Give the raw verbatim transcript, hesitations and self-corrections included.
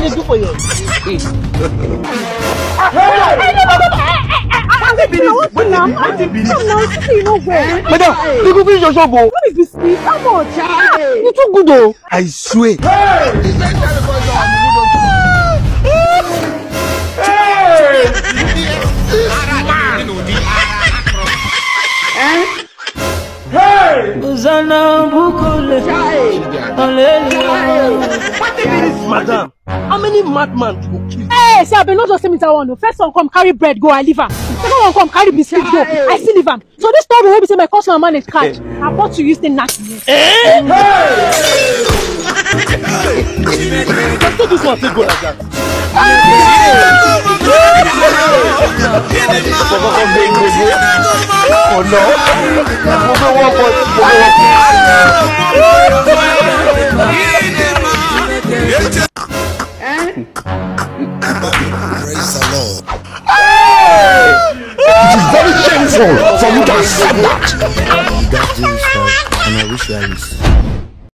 Nothing they do for you. What is this? Come on, child. You too good though. I swear. Madam, how many madmen do you kill? Hey, see, I've been not just saying that one. First one come carry bread, go, I leave him. Second one come carry biscuit, go, I still leave him. So this story will be saying my customer man is catch. I bought you using nasty. Hey! Let's do this one, take go like that. Oh no! Praise the Lord. It is very shameful for you to accept that. That is, and I wish there is.